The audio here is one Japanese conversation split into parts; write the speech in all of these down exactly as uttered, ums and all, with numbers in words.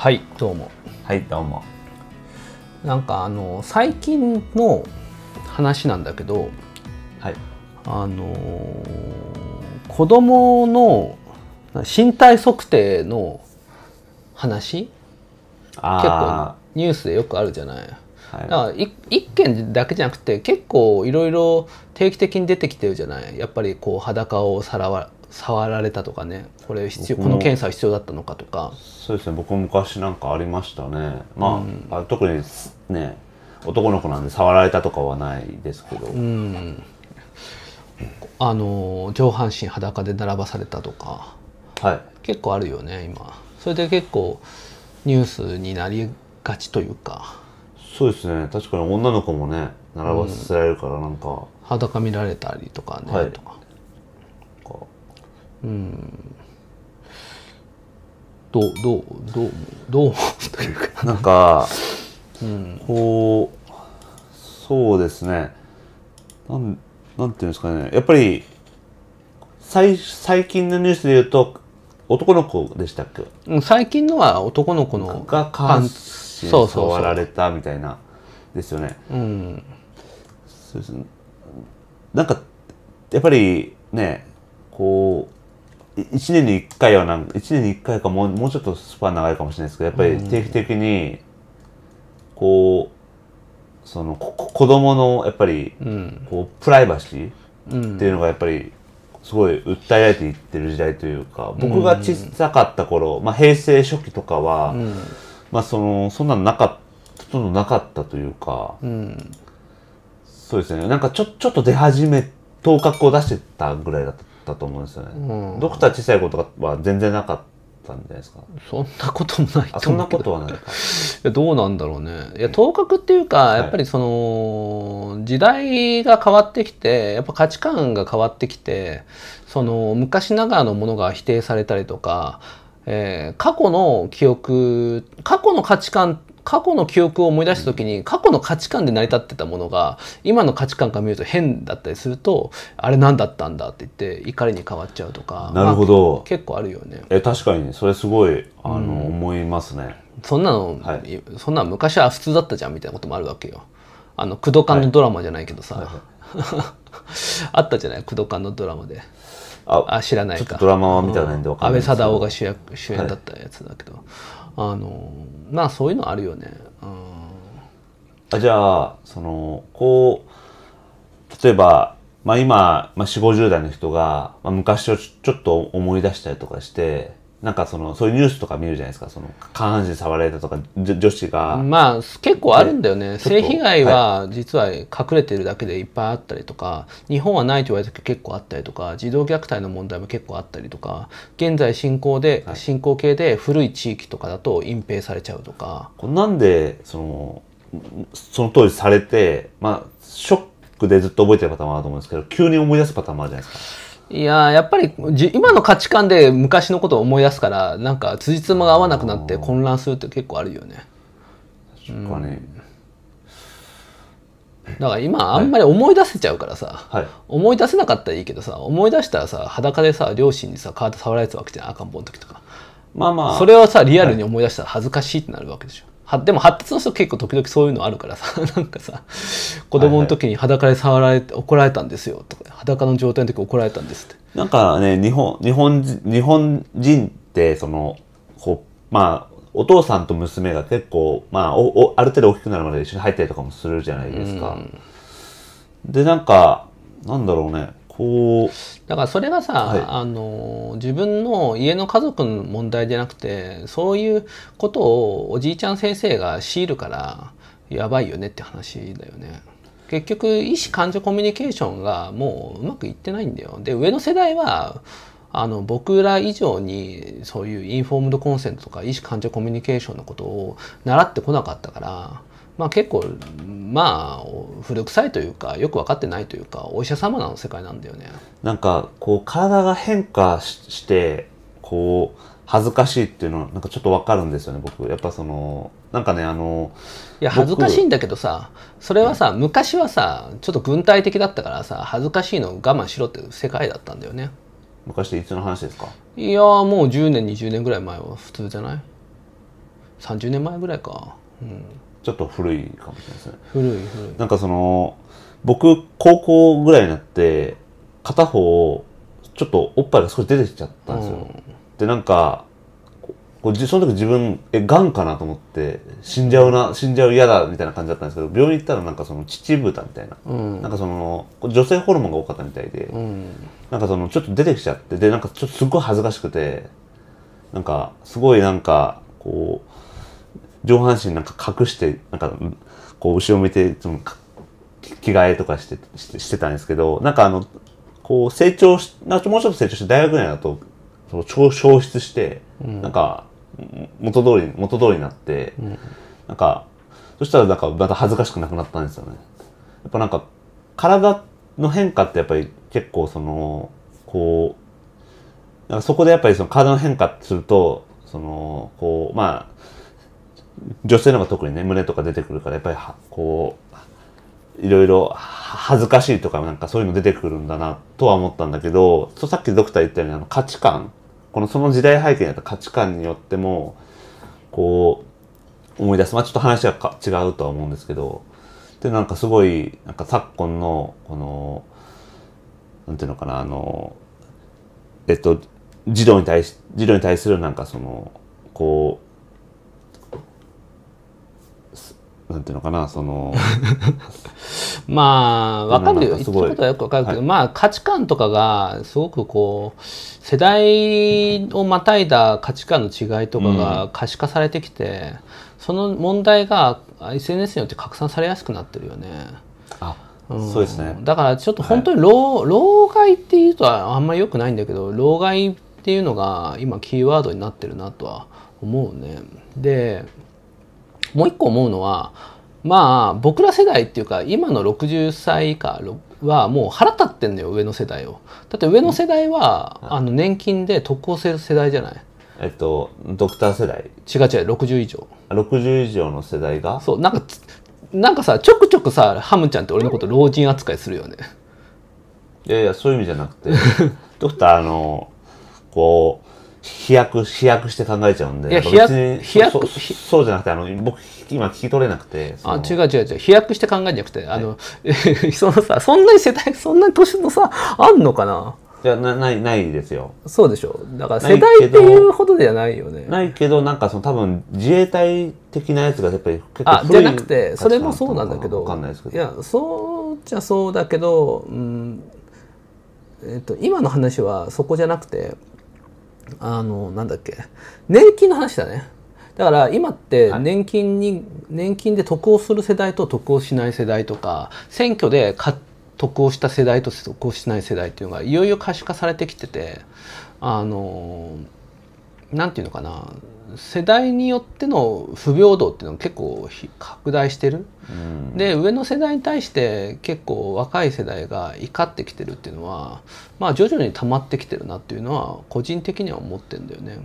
はいどうも。はいどうも。なんかあの最近の話なんだけど、はい、あのー、子供の身体測定の話、結構ニュースでよくあるじゃない。はい、だからいっけんだけじゃなくて結構いろいろ定期的に出てきてるじゃない。やっぱりこう裸をさらわ触られたとかね、これ必要、この検査は必要だったのかとか。そうですね、僕昔なんかありましたね。まあ、うん、特にね男の子なんで触られたとかはないですけど、うん、あの上半身裸で並ばされたとか、はい、結構あるよね今。それで結構ニュースになりがちというか。そうですね、確かに女の子もね並ばせられるからなんか、うん、裸見られたりとかね、はい、とか。うん、どうどうどうどうというかなんか、うん、こうそうですね、なんなんていうんですかね、やっぱり最最近のニュースで言うと男の子でしたっけ、うん、最近のは男の子のが下半身触られたみたいなですよね。うん、そうですね、なんかやっぱりねこういちねんにいっかいはなんかいちねんにいっかいかも う, もうちょっとスパン長いかもしれないですけど、やっぱり定期的にこうそのこ子どものやっぱりこうプライバシーっていうのがやっぱりすごい訴えられていってる時代というか、僕が小さかった頃、まあ、平成初期とかは、うん、まあ、そ, のそんなのなかほとんどなかったというか、うん、そうですね、なんかち ょ, ちょっと出始め頭角を出してたぐらいだった。だと思うんですよね。うん、ドクター小さい子とかは全然なかったんじゃないですか。そんなこともないと思うけど。そんなことはないか。いやどうなんだろうね。いや頭角っていうか、はい、やっぱりその時代が変わってきて、やっぱ価値観が変わってきて、その昔ながらのものが否定されたりとか、えー、過去の記憶、過去の価値観、過去の記憶を思い出した時に過去の価値観で成り立ってたものが今の価値観から見ると変だったりすると、あれ何だったんだって言って怒りに変わっちゃうとか。なるほど、まあ、結構あるよね。え確かにそれすごいあの、うん、思いますね。そんなの、はい、そんなの昔は普通だったじゃんみたいなこともあるわけよ。あの工藤館のドラマじゃないけどさ、はいはい、あったじゃない工藤館のドラマで。ああ知らないか。ドラマは見たないんでわかんないですけど、安倍貞夫が主役主演だったやつだけど。はい、あのまあそういうのあるよね。うん、あじゃあそのこう例えば、まあ、今、まあ、よんじゅう、ごじゅうだいの人が、まあ、昔をち ょ, ちょっと思い出したりとかして、なんかそのそういうニュースとか見るじゃないですか。その下半身触られたとか女子が。まあ結構あるんだよね。性被害は実は隠れてるだけでいっぱいあったりとか、日本はないと言われたけど結構あったりとか、児童虐待の問題も結構あったりとか、現在進行で、はい、進行形で古い地域とかだと隠蔽されちゃうとか。なんでそのその当時されて、まあショックでずっと覚えてるパターンもあると思うんですけど、急に思い出すパターンもあるじゃないですか。いややっぱりじ今の価値観で昔のことを思い出すから、なんかつじつまが合わなくなって混乱するって結構あるよね。確かに、うん、だから今あんまり思い出せちゃうからさ、はい、思い出せなかったらいいけどさ、思い出したらさ裸でさ両親にさ体触られてたわけじゃん、赤ん坊の時とか。まあまあそれをさリアルに思い出したら恥ずかしいってなるわけでしょ。はでも発達の人結構時々そういうのあるからさ、なんかさ子供の時に裸で触られて怒られたんですよとか、裸の状態の時怒られたんですって。なんかね日本日本日本人ってそのこうまあお父さんと娘が結構まあおおある程度大きくなるまで一緒に入ったりとかもするじゃないですか。うん、でなんかなんだろうね。だからそれがさ、はい、あの自分の家の家族の問題じゃなくて、そういうことをおじいちゃん先生が強いるからやばいよねって話だよね。結局意思感情コミュニケーションがもううまくいってないんだよ。で上の世代はあの僕ら以上にそういうインフォームドコンセントとか意思感情コミュニケーションのことを習ってこなかったから。まあ結構まあ古臭いというかよく分かってないというかお医者様の世界なんだよね。なんかこう体が変化 し, してこう恥ずかしいっていうのはなんかちょっと分かるんですよね僕。やっぱそのなんかねあのいや恥ずかしいんだけどさ、それはさ昔はさちょっと軍隊的だったからさ恥ずかしいのを我慢しろって世界だったんだよね。昔っていつの話ですか？いやもうじゅうねんにじゅうねんぐらい前は普通じゃない？さんじゅうねんまえぐらいか、うん、ちょっと古いかもしれないですね。古い古い。なんかその僕高校ぐらいになって片方ちょっとおっぱいが少し出てきちゃったんですよ、うん、でなんかこうその時自分えがんかなと思って死んじゃうな死んじゃう嫌だみたいな感じだったんですけど、病院行ったらなんかその乳豚みたいな、うん、なんかその女性ホルモンが多かったみたいで、うん、なんかそのちょっと出てきちゃって、でなんかちょっとすごい恥ずかしくて、なんかすごいなんかこう上半身なんか隠してなんかこう後ろ向いてその着替えとかしてしてしてたんですけど、なんかあのこう成長しもうちょっと成長して大学内だとその消失して、うん、なんか元通り元通りになって、うん、なんかそしたらなんかまた恥ずかしくなくなったんですよね。やっぱなんか体の変化ってやっぱり結構そのこうなんかそこでやっぱりその体の変化ってするとそのこうまあ女性の方が特にね胸とか出てくるからやっぱりこういろいろ恥ずかしいとかなんかそういうの出てくるんだなとは思ったんだけど、さっきドクター言ったようにあの価値観このその時代背景にあった価値観によってもこう思い出す、まあちょっと話はか違うとは思うんですけど、でなんかすごいなんか昨今のこのなんていうのかなあのえっと児童に対し児童に対するなんかそのこうなんていうのかなそのまあわかるよ、言ってることはよくわかるけど、はい、まあ価値観とかがすごくこう世代をまたいだ価値観の違いとかが可視化されてきて、うん、その問題が エスエヌエス によって拡散されやすくなってるよね。あうん、そうですね。だからちょっと本当に老、はい、老害っていうとはあんまり良くないんだけど、老害っていうのが今キーワードになってるなとは思うね。でもう一個思うのはまあ僕ら世代っていうか今のろくじゅっさい以下はもう腹立ってんのよ上の世代を。だって上の世代は、うん、あの年金で特攻する世代じゃない。えっとドクター世代。違う違うろくじゅういじょう。ろくじゅういじょうの世代が。そうなんか。なんかさちょくちょくさハムちゃんって俺のこと老人扱いするよね。いやいやそういう意味じゃなくてドクターあのこう飛躍飛躍して考えちゃうんで、いや飛躍飛躍 そ, そ, そうじゃなくてあの僕今聞き取れなくて、あ違う違う違う飛躍して考えじゃなくてあの、はい、そのさそんなに世代そんなに年のさあんのかな。いや な, ないないですよ。そうでしょ。だから世代っていうほどじゃないよね。ないけどなんかその多分自衛隊的なやつがやっぱり結構古い。あじゃなくてそれもそうなんだけど。わかんないですけど。いやそうじゃそうだけど、うんえっと今の話はそこじゃなくてあのなんだっけ年金の話だね。だから今って年金に、はい、年金で得をする世代と得をしない世代とか選挙で買って得をした世代と得をしない世代っていうのがいよいよ可視化されてきてて、あのなんていうのかな世代によっての不平等っていうのが結構拡大してる、うん、で上の世代に対して結構若い世代が怒ってきてるっていうのはまあ徐々に溜まってきてるなっていうのは個人的には思ってるんだよね。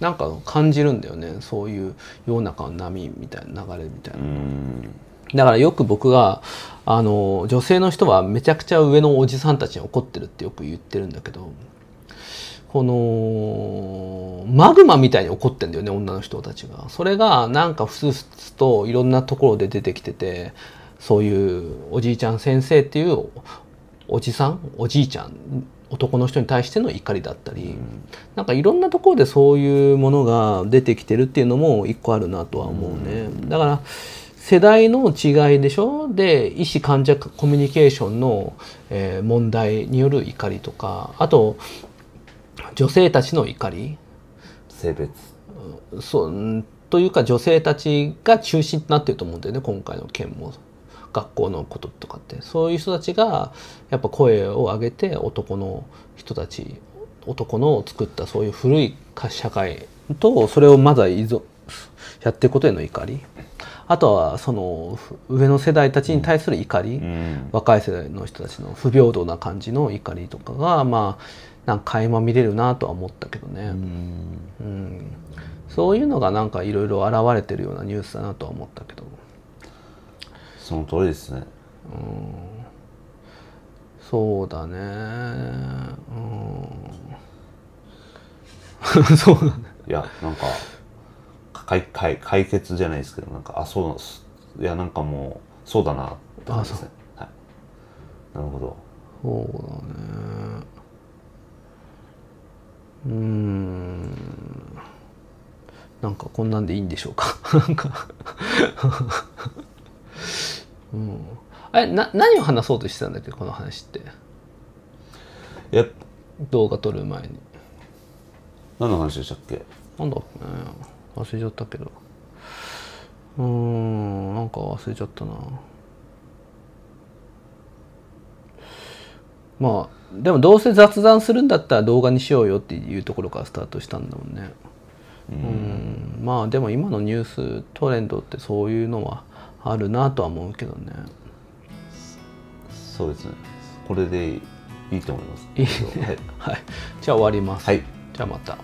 なんか感じるんだよねそういう世の中の波みたいな流れみたいな。うんだからよく僕があの女性の人はめちゃくちゃ上のおじさんたちに怒ってるってよく言ってるんだけど、このマグマみたいに怒ってんだよね女の人たちが。それがなんかふつふつといろんなところで出てきてて、そういうおじいちゃん先生っていうおじさんおじいちゃん男の人に対しての怒りだったり、うん、なんかいろんなところでそういうものが出てきてるっていうのも一個あるなとは思うね、うん、だから世代の違いでしょ。で医師患者コミュニケーションの、えー、問題による怒りとか、あと女性たちの怒り性別そうというか女性たちが中心となっていると思うんだよね今回の件も。学校のこととかってそういう人たちがやっぱ声を上げて男の人たち男の作ったそういう古い社会とそれをまだ依存やっていくことへの怒り、あとはその上の世代たちに対する怒り、うんうん、若い世代の人たちの不平等な感じの怒りとかがまあなんか垣間見れるなとは思ったけどね、うん、うん、そういうのがなんかいろいろ現れてるようなニュースだなとは思ったけど。その通りですね、うん、そうだね、うん、そうだね。いやなんか解解解決じゃないですけど、なんかあそう、いやなんかもうそうだなって感じですね。はい、なるほど。そうだね。うーん、なんかこんなんでいいんでしょうか。なんかうん、あれな何を話そうとしてたんだっけ、この話って。やっ動画撮る前に何の話でしたっけ。なんだっけね、忘れちゃったけど、うーん、なんか忘れちゃったな。まあでもどうせ雑談するんだったら動画にしようよっていうところからスタートしたんだもんね。うん、まあでも今のニューストレンドってそういうのはあるなとは思うけどね。そうですね、これでいいと思います。いいね、はい、はい、じゃあ終わります。はい、じゃあまた。